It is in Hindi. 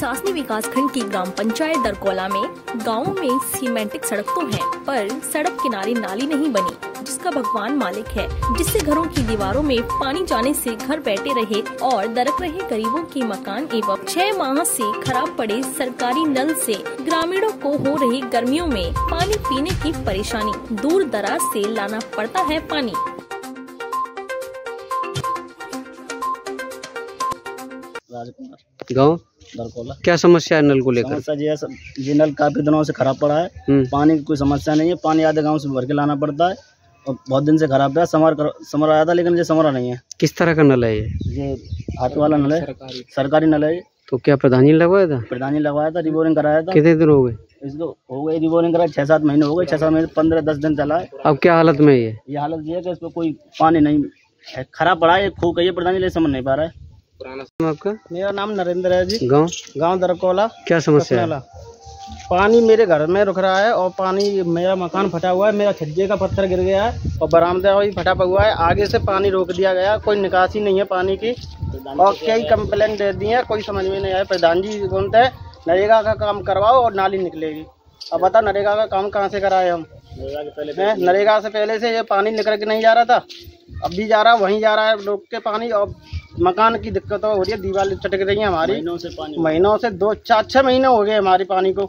सासनी विकासखंड की ग्राम पंचायत दरकोला में गाँव में सीमेंटिक सड़क तो है, पर सड़क किनारे नाली नहीं बनी, जिसका भगवान मालिक है, जिससे घरों की दीवारों में पानी जाने से घर बैठे रहे और दरक रहे गरीबों के मकान एवं 6 माह से खराब पड़े सरकारी नल से ग्रामीणों को हो रही गर्मियों में पानी पीने की परेशानी। दूर दराज से लाना पड़ता है पानी। गाँव दरकोला, क्या समस्या है नल को लेकर? समस्या ये नल काफी दिनों से खराब पड़ा है। पानी की कोई समस्या नहीं है, पानी आधे गांव से भर के लाना पड़ता है और बहुत दिन से खराब है। समर आया था लेकिन ये समर नहीं है। किस तरह का नल है ये? हाथ वाला नल है, सरकारी नल है। तो क्या प्रधान जी लगवाया था? प्रधान जी लगवाया था, रिबोरिंग कराया था। कितने दिन हो गए इसको? हो गए रिबोरिंग कराया 6-7 महीने हो गए। 6-7 महीने 15-10 दिन चला है। अब क्या हालत में ये हालत ये है कि इसमें कोई पानी नहीं है, खराब पड़ा है। खूब कही प्रधान जी समझ नहीं पा रहा है। आपका? मेरा नाम नरेंद्र है जी। गांव दरकोला। क्या समस्या है? पानी मेरे घर में रुक रहा है और पानी, मेरा मकान फटा हुआ है, मेरा छज्जे का पत्थर गिर गया है और बरामदा भी फटा हुआ है। आगे से पानी रोक दिया गया, कोई निकासी नहीं है पानी की। और कई कंप्लेंट दे दी है, कोई समझ में नहीं आया। प्रधान जी बोलते हैं नरेगा का काम करवाओ और नाली निकलेगी। अब बताओ नरेगा का काम कहाँ से कराए हम? नरेगा से पहले से ये पानी निकल के नहीं जा रहा था, अब भी जा रहा, वहीं जा रहा है रोक के पानी। और मकान की दिक्कत हो रही है, दीवार चटक रही है हमारी। महीनों से 2-4-6 महीने हो गए हमारी पानी को।